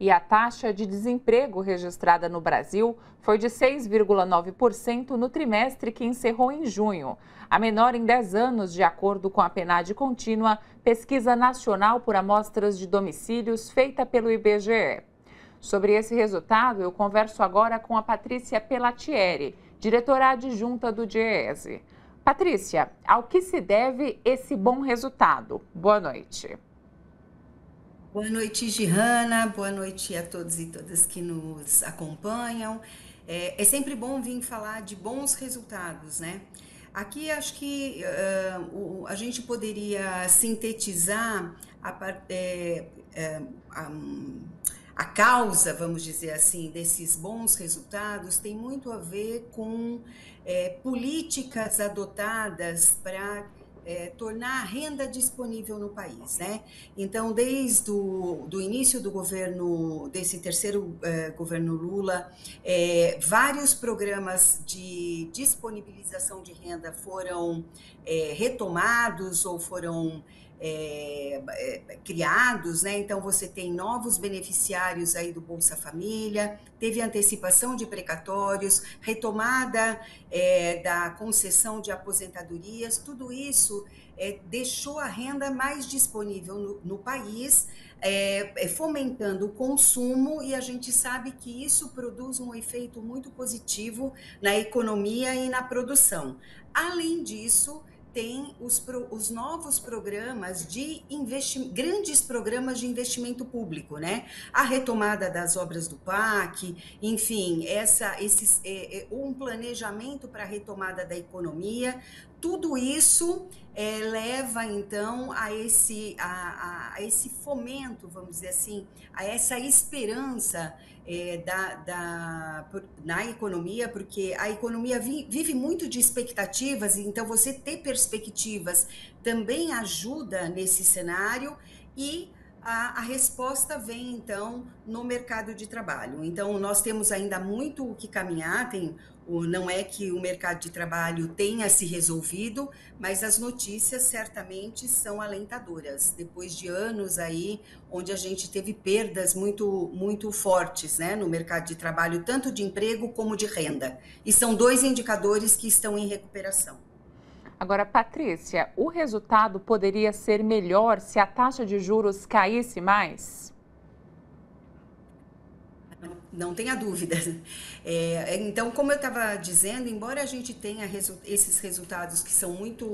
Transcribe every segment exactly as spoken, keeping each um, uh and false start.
e a taxa de desemprego registrada no Brasil foi de seis vírgula nove por cento no trimestre que encerrou em junho, a menor em dez anos, de acordo com a PNAD contínua, Pesquisa Nacional por Amostras de Domicílios, feita pelo I B G E. Sobre esse resultado, eu converso agora com a Patrícia Pelatieri, diretora adjunta do DIEESE. Patrícia, ao que se deve esse bom resultado? Boa noite. Boa noite, Gihana. Boa noite a todos e todas que nos acompanham. É, é sempre bom vir falar de bons resultados, né? Aqui acho que uh, a gente poderia sintetizar a, é, a, a causa, vamos dizer assim, desses bons resultados tem muito a ver com é, políticas adotadas para É, tornar a renda disponível no país, né? Então, desde o do início do governo, desse terceiro é, governo Lula, é, vários programas de disponibilização de renda foram é, retomados ou foram É, é, criados, né? Então você tem novos beneficiários aí do Bolsa Família, teve antecipação de precatórios, retomada é, da concessão de aposentadorias, tudo isso é, deixou a renda mais disponível no, no país, é, fomentando o consumo, e a gente sabe que isso produz um efeito muito positivo na economia e na produção. Além disso, tem os, os novos programas de investimento, grandes programas de investimento público, né? A retomada das obras do PAC, enfim, essa, esses, é, um planejamento para a retomada da economia. Tudo isso é, leva, então, a esse, a, a, a esse fomento, vamos dizer assim, a essa esperança é, da, da, na economia, porque a economia vi, vive muito de expectativas, então você ter perspectivas também ajuda nesse cenário, e a, a resposta vem, então, no mercado de trabalho. Então, nós temos ainda muito o que caminhar, tem... Não é que o mercado de trabalho tenha se resolvido, mas as notícias certamente são alentadoras, depois de anos aí onde a gente teve perdas muito, muito fortes, né, no mercado de trabalho, tanto de emprego como de renda. E são dois indicadores que estão em recuperação. Agora, Patrícia, o resultado poderia ser melhor se a taxa de juros caísse mais? Não tenha dúvida. É, então, como eu estava dizendo, embora a gente tenha resu- esses resultados que são muito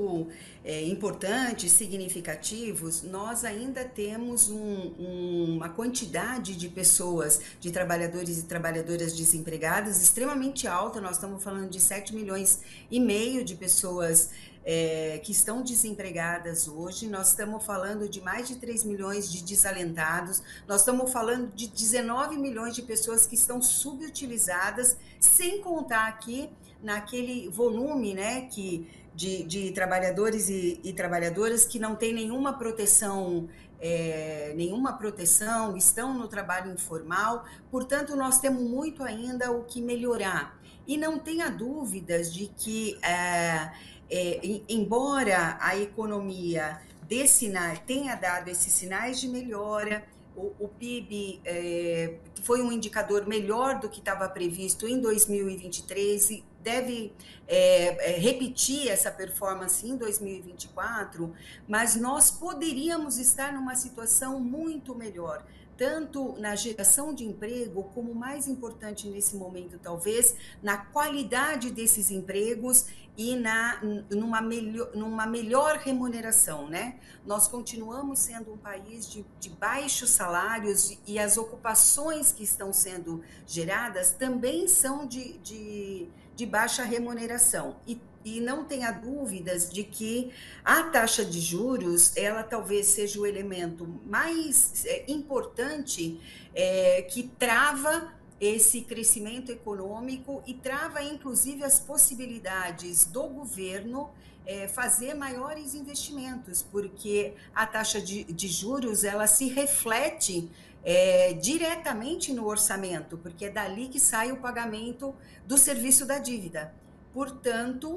é, importantes, significativos, nós ainda temos um, um, uma quantidade de pessoas, de trabalhadores e trabalhadoras desempregadas extremamente alta. Nós estamos falando de sete milhões e meio de pessoas É, que estão desempregadas hoje, nós estamos falando de mais de três milhões de desalentados, nós estamos falando de dezenove milhões de pessoas que estão subutilizadas, sem contar aqui naquele volume, né, que, de, de trabalhadores e, e trabalhadoras que não tem nenhuma proteção, é, nenhuma proteção, estão no trabalho informal. Portanto, nós temos muito ainda o que melhorar. E não tenha dúvidas de que... É, É, embora a economia dê sinal, tenha dado esses sinais de melhora, o, o P I B é, foi um indicador melhor do que estava previsto em dois mil e vinte e três e deve é, é, repetir essa performance em dois mil e vinte e quatro, mas nós poderíamos estar numa situação muito melhor, tanto na geração de emprego, como mais importante nesse momento, talvez, na qualidade desses empregos e na, numa, melhor, numa melhor remuneração, né? Nós continuamos sendo um país de, de baixos salários, e as ocupações que estão sendo geradas também são de, de, de baixa remuneração. E E não tenha dúvidas de que a taxa de juros, ela talvez seja o elemento mais importante é, que trava esse crescimento econômico e trava, inclusive, as possibilidades do governo é, fazer maiores investimentos, porque a taxa de, de juros, ela se reflete É, diretamente no orçamento, porque é dali que sai o pagamento do serviço da dívida. Portanto,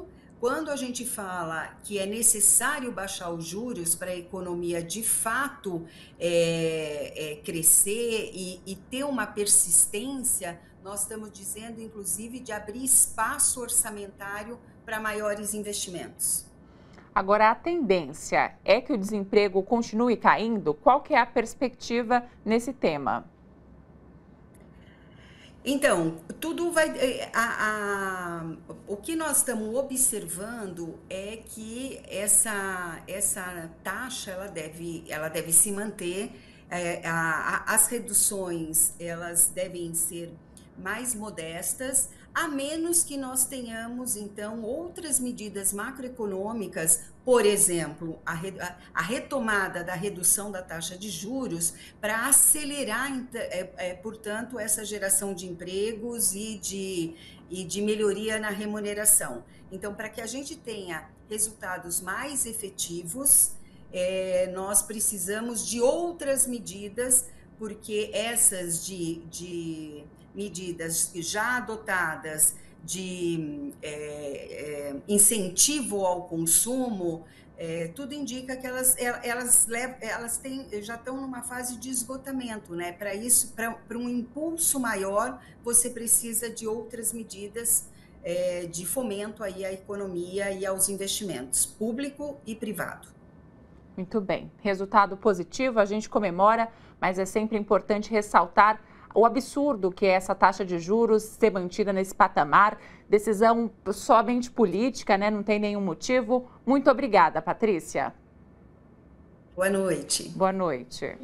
Quando a gente fala que é necessário baixar os juros para a economia de fato é, é, crescer e, e ter uma persistência, nós estamos dizendo, inclusive, de abrir espaço orçamentário para maiores investimentos. Agora, a tendência é que o desemprego continue caindo? Qual que é a perspectiva nesse tema? Então, tudo vai... A, a, o que nós estamos observando é que essa, essa taxa ela deve, ela deve se manter, é, a, a, as reduções elas devem ser mais modestas, a menos que nós tenhamos, então, outras medidas macroeconômicas, por exemplo, a, re, a, a retomada da redução da taxa de juros para acelerar, é, é, portanto, essa geração de empregos e de, e de melhoria na remuneração. Então, para que a gente tenha resultados mais efetivos, é, nós precisamos de outras medidas, porque essas de... de medidas já adotadas de é, é, incentivo ao consumo, é, tudo indica que elas, elas, levam, elas têm, já estão numa fase de esgotamento, né? Para isso, para um impulso maior, você precisa de outras medidas é, de fomento aí à economia e aos investimentos, público e privado. Muito bem. Resultado positivo, a gente comemora, mas é sempre importante ressaltar o absurdo que é essa taxa de juros ser mantida nesse patamar, decisão somente política, né? Não tem nenhum motivo. Muito obrigada, Patrícia. Boa noite. Boa noite.